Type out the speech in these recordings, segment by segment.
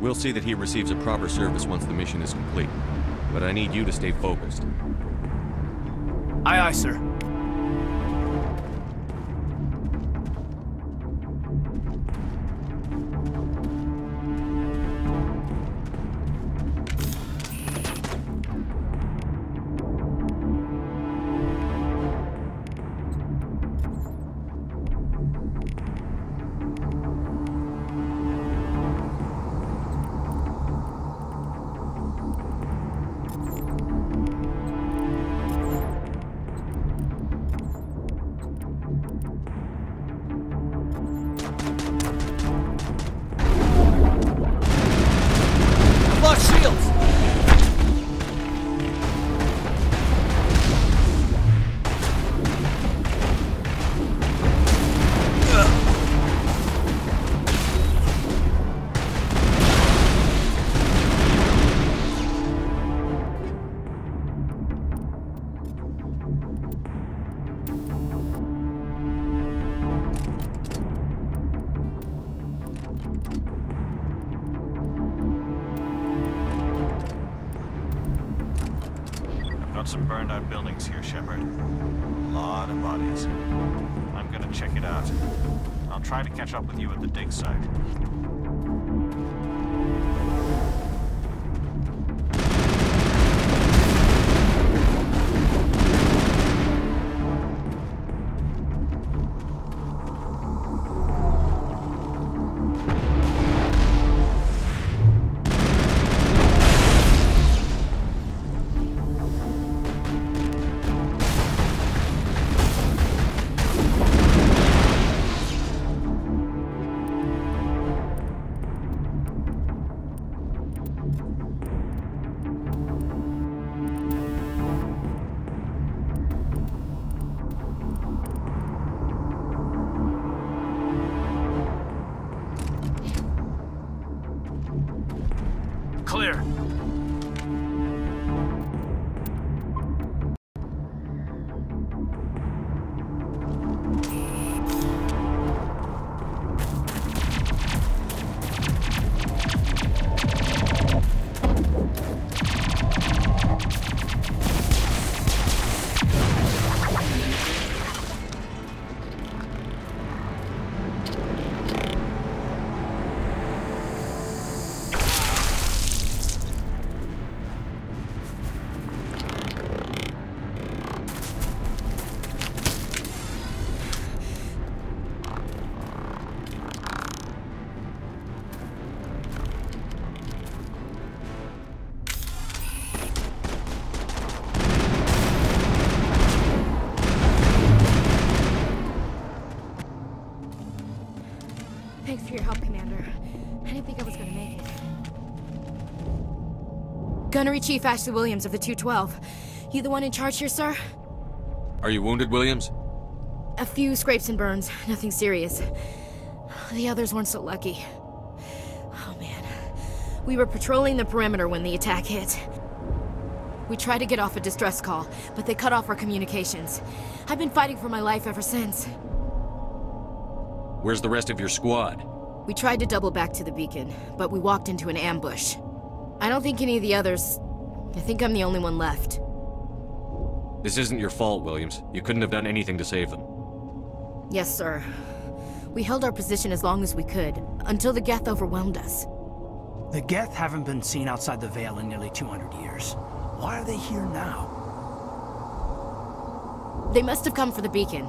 We'll see that he receives a proper service once the mission is complete. But I need you to stay focused. Aye, aye, sir. Some burned out buildings here, Shepard. A lot of bodies. I'm gonna check it out. I'll try to catch up with you at the dig site. Gunnery Chief Ashley Williams of the 212. You the one in charge here, sir? Are you wounded, Williams? A few scrapes and burns, nothing serious. The others weren't so lucky. Oh man, we were patrolling the perimeter when the attack hit. We tried to get off a distress call, but they cut off our communications. I've been fighting for my life ever since. Where's the rest of your squad? We tried to double back to the beacon, but we walked into an ambush. I don't think any of the others... I think I'm the only one left. This isn't your fault, Williams. You couldn't have done anything to save them. Yes, sir. We held our position as long as we could, until the Geth overwhelmed us. The Geth haven't been seen outside the Veil in nearly 200 years. Why are they here now? They must have come for the beacon.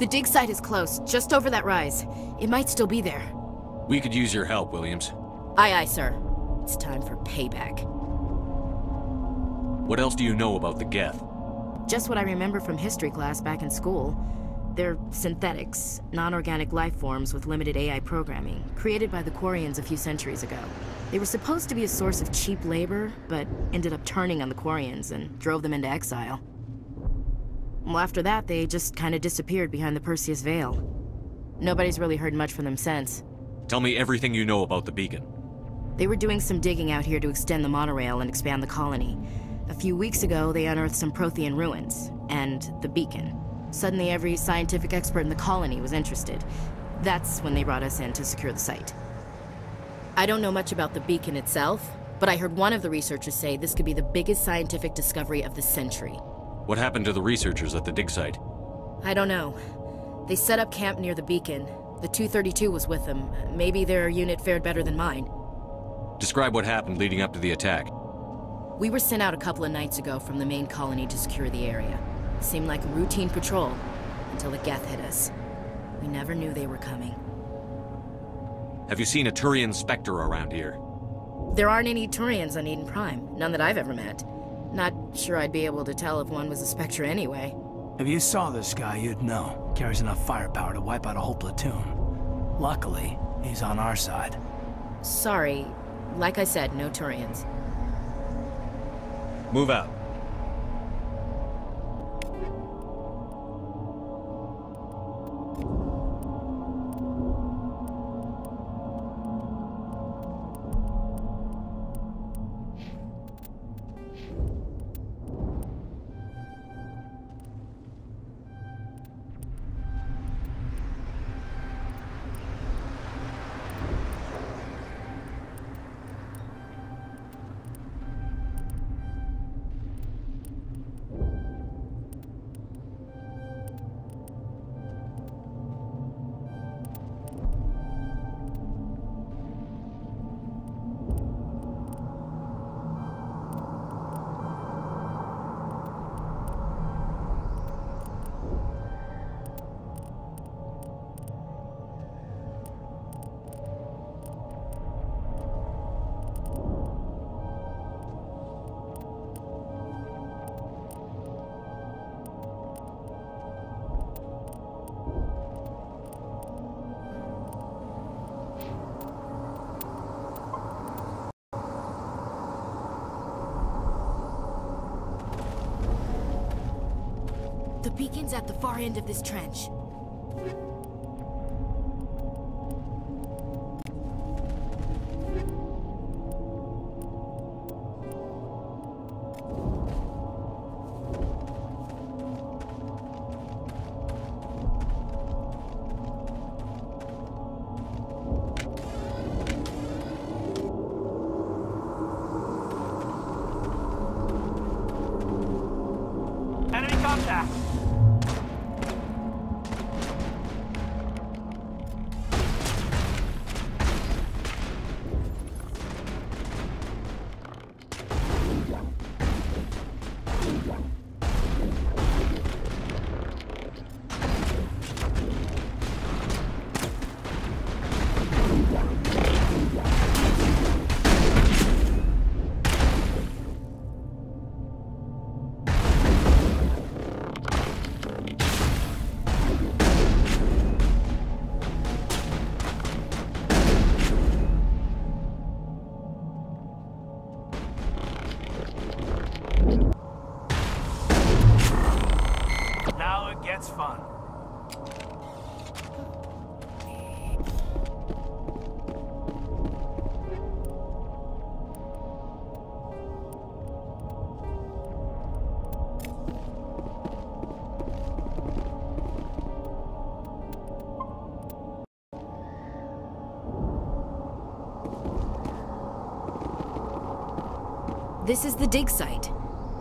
The dig site is close, just over that rise. It might still be there. We could use your help, Williams. Aye, aye, sir. It's time for payback. What else do you know about the Geth? Just what I remember from history class back in school. They're synthetics, non-organic life forms with limited AI programming, created by the Quarians a few centuries ago. They were supposed to be a source of cheap labor, but ended up turning on the Quarians and drove them into exile. Well, after that, they just kind of disappeared behind the Perseus Veil. Nobody's really heard much from them since. Tell me everything you know about the beacon. They were doing some digging out here to extend the monorail and expand the colony. A few weeks ago, they unearthed some Prothean ruins, and the beacon. Suddenly every scientific expert in the colony was interested. That's when they brought us in to secure the site. I don't know much about the beacon itself, but I heard one of the researchers say this could be the biggest scientific discovery of the century. What happened to the researchers at the dig site? I don't know. They set up camp near the beacon. The 232 was with them. Maybe their unit fared better than mine. Describe what happened leading up to the attack. We were sent out a couple of nights ago from the main colony to secure the area. Seemed like a routine patrol, until the Geth hit us. We never knew they were coming. Have you seen a Turian Spectre around here? There aren't any Turians on Eden Prime. None that I've ever met. Not sure I'd be able to tell if one was a Spectre anyway. If you saw this guy, you'd know. Carries enough firepower to wipe out a whole platoon. Luckily, he's on our side. Sorry. Like I said, no Turians. Move out. The beacon's at the far end of this trench. This is the dig site.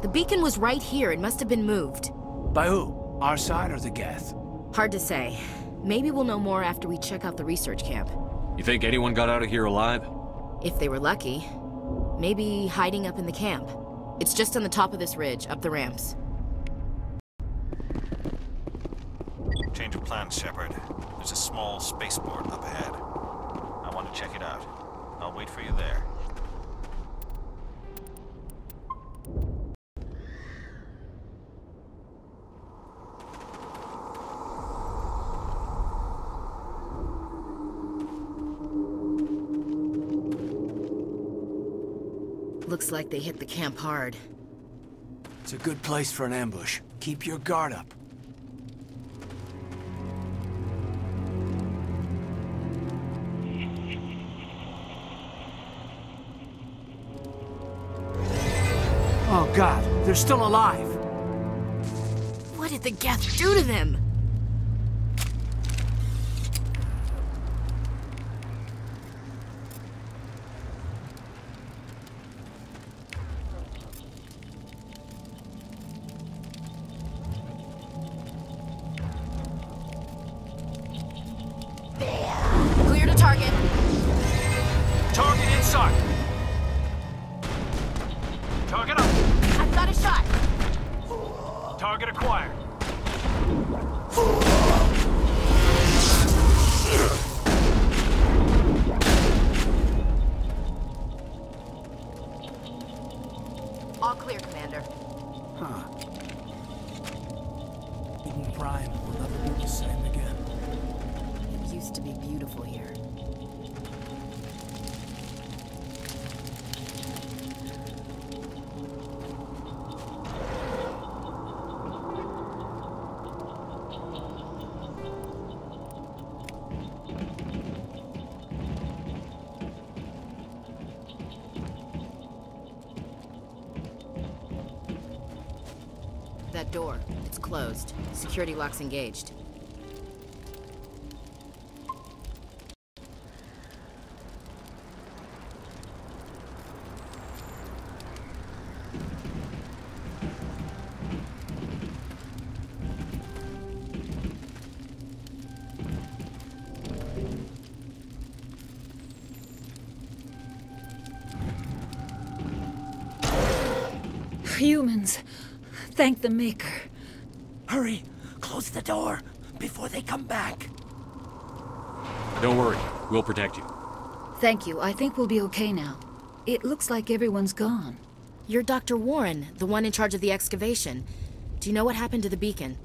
The beacon was right here. It must have been moved. By who? Our side or the Geth? Hard to say. Maybe we'll know more after we check out the research camp. You think anyone got out of here alive? If they were lucky. Maybe hiding up in the camp. It's just on the top of this ridge, up the ramps. Change of plan, Shepard. There's a small spaceport up ahead. I want to check it out. I'll wait for you there. Looks like they hit the camp hard. It's a good place for an ambush. Keep your guard up. Oh God, they're still alive! What did the Geth do to them? target. Target in sight. Target up. I've got a shot. Target acquired. All clear, Commander. Huh. Eden Prime will never be the same again. It used to be beautiful here. That door, it's closed. Security lock's engaged. Humans. Thank the Maker. Hurry! Close the door before they come back. Don't worry. We'll protect you. Thank you. I think we'll be okay now. It looks like everyone's gone. You're Dr. Warren, the one in charge of the excavation. Do you know what happened to the beacon?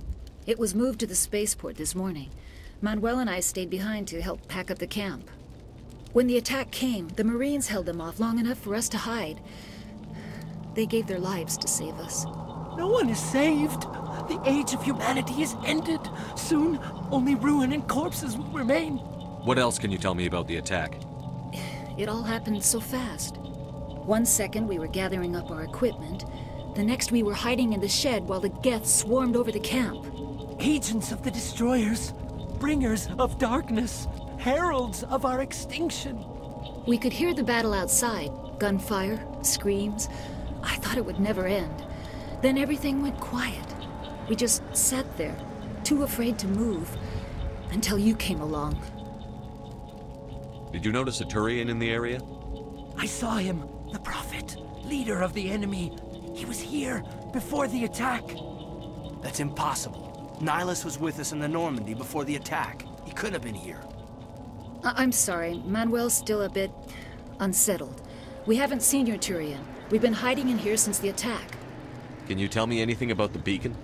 It was moved to the spaceport this morning. Manuel and I stayed behind to help pack up the camp. When the attack came, the Marines held them off long enough for us to hide. They gave their lives to save us. No one is saved. The age of humanity is ended. Soon, only ruin and corpses will remain. What else can you tell me about the attack? It all happened so fast. One second we were gathering up our equipment. The next we were hiding in the shed while the Geth swarmed over the camp. Agents of the Destroyers. Bringers of darkness. Heralds of our extinction. We could hear the battle outside. Gunfire, screams. I thought it would never end. Then everything went quiet. We just sat there, too afraid to move, until you came along. Did you notice a Turian in the area? I saw him, the Prophet, leader of the enemy. He was here before the attack. That's impossible. Nihlus was with us in the Normandy before the attack. He couldn't have been here. I'm sorry. Manuel's still a bit unsettled. We haven't seen your Turian. We've been hiding in here since the attack. Can you tell me anything about the beacon?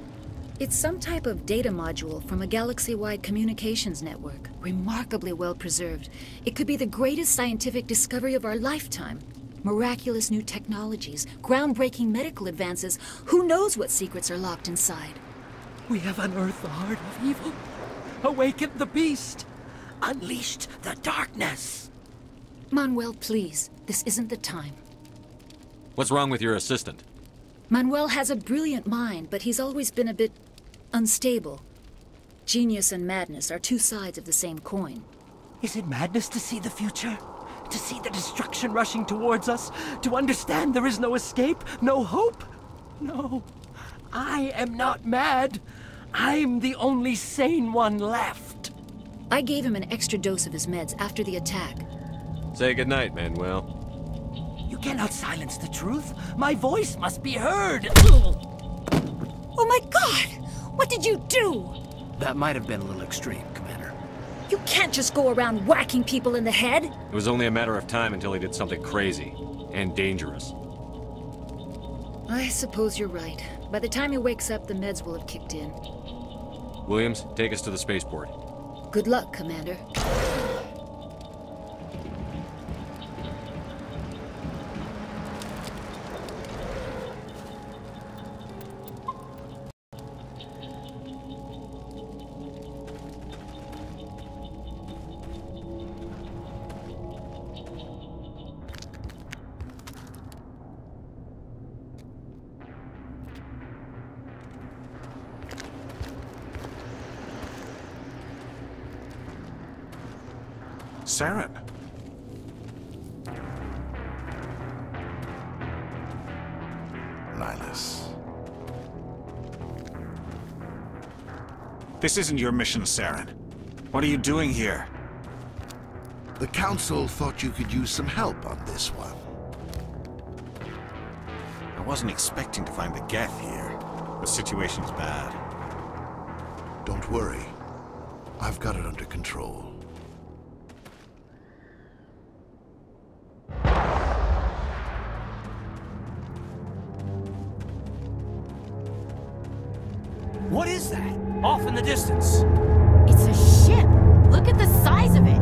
It's some type of data module from a galaxy-wide communications network. Remarkably well preserved. It could be the greatest scientific discovery of our lifetime. Miraculous new technologies, groundbreaking medical advances. Who knows what secrets are locked inside? We have unearthed the heart of evil, awakened the beast, unleashed the darkness. Manuel, please. This isn't the time. What's wrong with your assistant? Manuel has a brilliant mind, but he's always been a bit unstable. Genius and madness are two sides of the same coin. Is it madness to see the future? To see the destruction rushing towards us? To understand there is no escape? No hope? No. I am not mad. I'm the only sane one left. I gave him an extra dose of his meds after the attack. Say goodnight, Manuel. You cannot silence the truth. My voice must be heard. Oh my God! What did you do? That might have been a little extreme, Commander. You can't just go around whacking people in the head. It was only a matter of time until he did something crazy and dangerous. I suppose you're right. By the time he wakes up, the meds will have kicked in. Williams, take us to the spaceport. Good luck, Commander. Saren. Nihlus. This isn't your mission, Saren. What are you doing here? The Council thought you could use some help on this one. I wasn't expecting to find the Geth here. The situation's bad. Don't worry. I've got it under control. What is that? Off in the distance. It's a ship. Look at the size of it.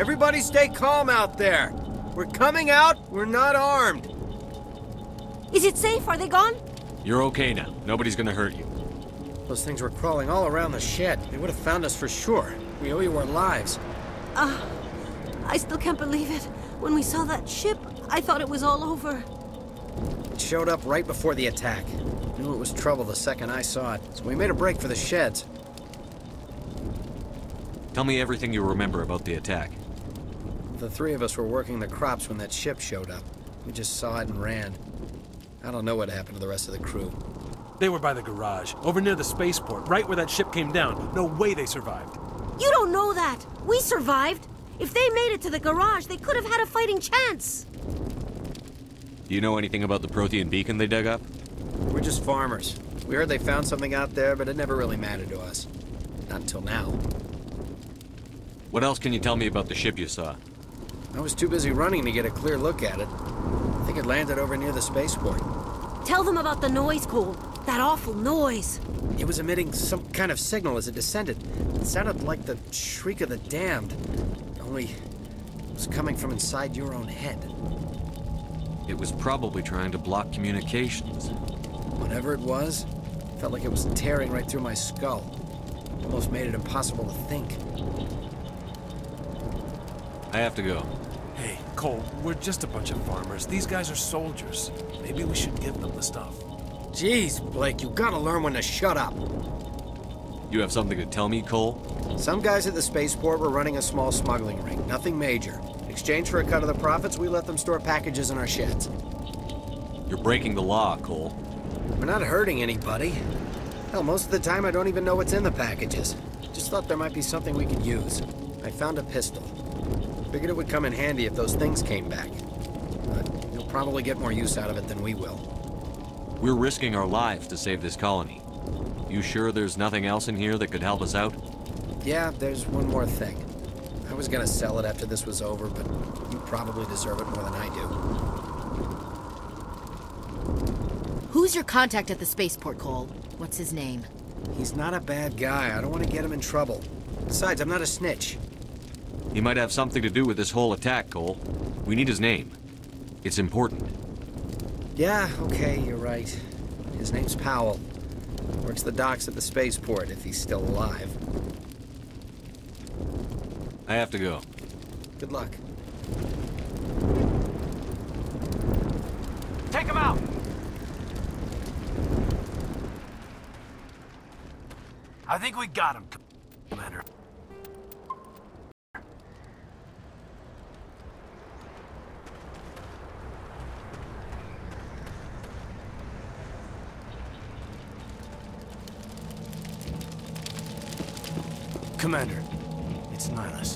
Everybody stay calm out there. We're coming out, we're not armed. Is it safe? Are they gone? You're okay now. Nobody's gonna hurt you. Those things were crawling all around the shed. They would have found us for sure. We owe you our lives. I still can't believe it. When we saw that ship, I thought it was all over. It showed up right before the attack. I knew it was trouble the second I saw it, so we made a break for the sheds. Tell me everything you remember about the attack. The three of us were working the crops when that ship showed up. We just saw it and ran. I don't know what happened to the rest of the crew. They were by the garage, over near the spaceport, right where that ship came down. No way they survived. You don't know that! We survived! If they made it to the garage, they could have had a fighting chance! Do you know anything about the Prothean beacon they dug up? We're just farmers. We heard they found something out there, but it never really mattered to us. Not until now. What else can you tell me about the ship you saw? I was too busy running to get a clear look at it. I think it landed over near the spaceport. Tell them about the noise, Cole. That awful noise. It was emitting some kind of signal as it descended. It sounded like the shriek of the damned. Only it was coming from inside your own head. It was probably trying to block communications. Whatever it was, it felt like it was tearing right through my skull. It almost made it impossible to think. I have to go. Hey, Cole, we're just a bunch of farmers. These guys are soldiers. Maybe we should give them the stuff. Jeez, Blake, you gotta learn when to shut up. You have something to tell me, Cole? Some guys at the spaceport were running a small smuggling ring. Nothing major. In exchange for a cut of the profits, we let them store packages in our sheds. You're breaking the law, Cole. We're not hurting anybody. Hell, most of the time I don't even know what's in the packages. Just thought there might be something we could use. I found a pistol. Figured it would come in handy if those things came back. But you'll probably get more use out of it than we will. We're risking our lives to save this colony. You sure there's nothing else in here that could help us out? Yeah, there's one more thing. I was gonna sell it after this was over, but you probably deserve it more than I do. Who's your contact at the spaceport, Cole? What's his name? He's not a bad guy. I don't want to get him in trouble. Besides, I'm not a snitch. He might have something to do with this whole attack, Cole. We need his name. It's important. Yeah, okay, you're right. His name's Powell. Works the docks at the spaceport, if he's still alive. I have to go. Good luck. Take him out! I think we got him, Commander. Commander, it's Nihlus.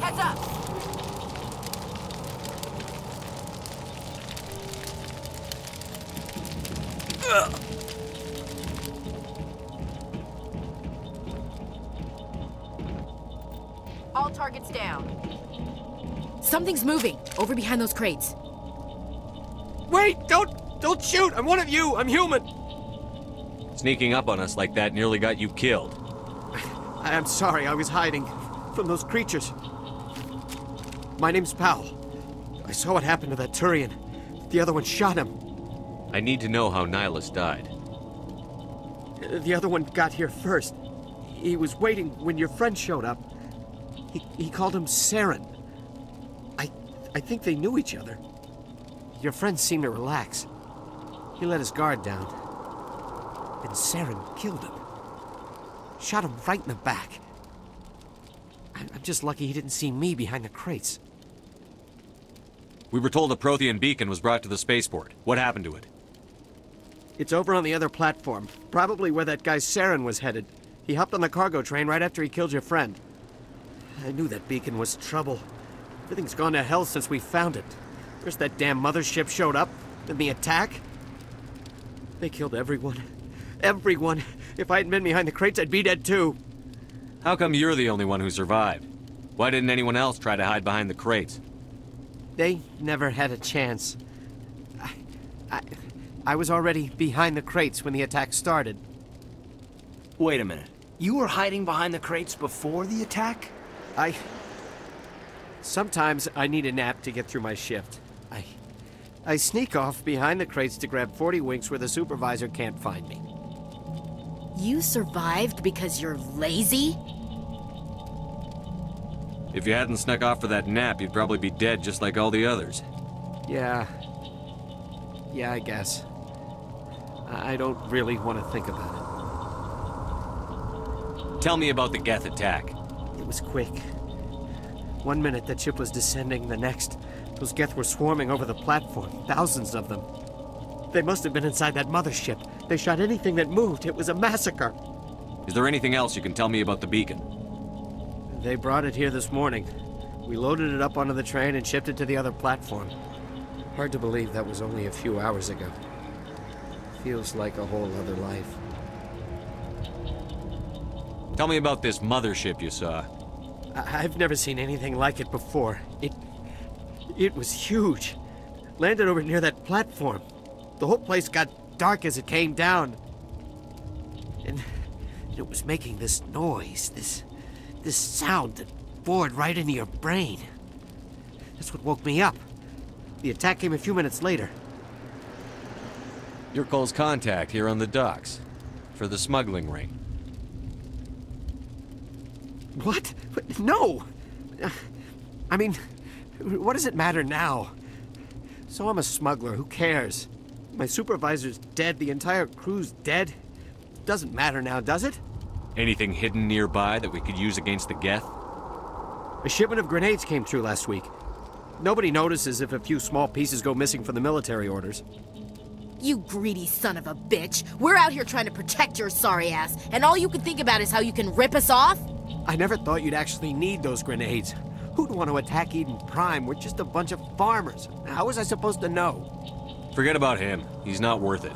Heads up! All targets down. Something's moving over behind those crates. Wait, don't shoot. I'm one of you. I'm human. Sneaking up on us like that nearly got you killed. I'm sorry. I was hiding from those creatures. My name's Powell. I saw what happened to that Turian. The other one shot him. I need to know how Nihlus died. The other one got here first. He was waiting when your friend showed up. He called him Saren. I think they knew each other. Your friend seemed to relax. He let his guard down. And Saren killed him. Shot him right in the back. I'm just lucky he didn't see me behind the crates. We were told a Prothean beacon was brought to the spaceport. What happened to it? It's over on the other platform, probably where that guy Saren was headed. He hopped on the cargo train right after he killed your friend. I knew that beacon was trouble. Everything's gone to hell since we found it. First that damn mothership showed up, then the attack. They killed everyone. Everyone. If I hadn't been behind the crates, I'd be dead too. How come you're the only one who survived? Why didn't anyone else try to hide behind the crates? They never had a chance. I was already behind the crates when the attack started. Wait a minute. You were hiding behind the crates before the attack? Sometimes I need a nap to get through my shift. I sneak off behind the crates to grab 40 winks where the supervisor can't find me. You survived because you're lazy? If you hadn't snuck off for that nap, you'd probably be dead just like all the others. Yeah, I guess. I don't really want to think about it. Tell me about the Geth attack. It was quick. 1 minute that ship was descending, the next. Those Geth were swarming over the platform, thousands of them. They must have been inside that mothership. They shot anything that moved. It was a massacre. Is there anything else you can tell me about the beacon? They brought it here this morning. We loaded it up onto the train and shipped it to the other platform. Hard to believe that was only a few hours ago. Feels like a whole other life. Tell me about this mothership you saw. I've never seen anything like it before. It was huge. Landed over near that platform. The whole place got dark as it came down. And it was making this noise, this sound that bored right into your brain. That's what woke me up. The attack came a few minutes later. You're Cole's contact here on the docks for the smuggling ring. What? No! I mean, what does it matter now? So I'm a smuggler, who cares? My supervisor's dead, the entire crew's dead. Doesn't matter now, does it? Anything hidden nearby that we could use against the Geth? A shipment of grenades came through last week. Nobody notices if a few small pieces go missing from the military orders. You greedy son of a bitch! We're out here trying to protect your sorry ass, and all you can think about is how you can rip us off? I never thought you'd actually need those grenades. Who'd want to attack Eden Prime? We're just a bunch of farmers. How was I supposed to know? Forget about him. He's not worth it.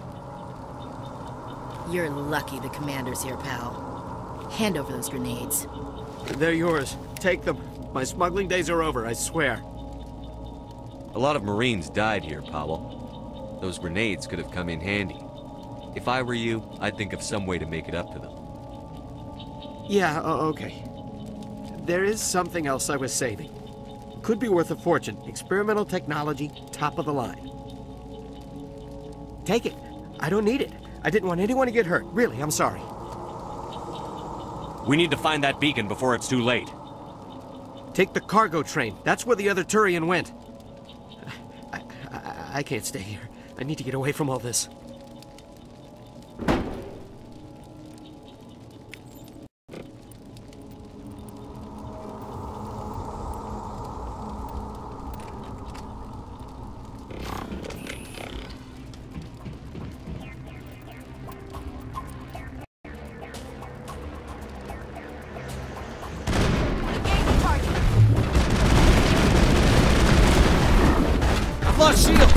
You're lucky the commander's here, pal. Hand over those grenades. They're yours. Take them. My smuggling days are over, I swear. A lot of Marines died here, Powell. Those grenades could have come in handy. If I were you, I'd think of some way to make it up to them. Yeah, okay. There is something else I was saving. Could be worth a fortune. Experimental technology, top of the line. Take it. I don't need it. I didn't want anyone to get hurt. Really, I'm sorry. We need to find that beacon before it's too late. Take the cargo train. That's where the other Turian went. I can't stay here. I need to get away from all this. Shield!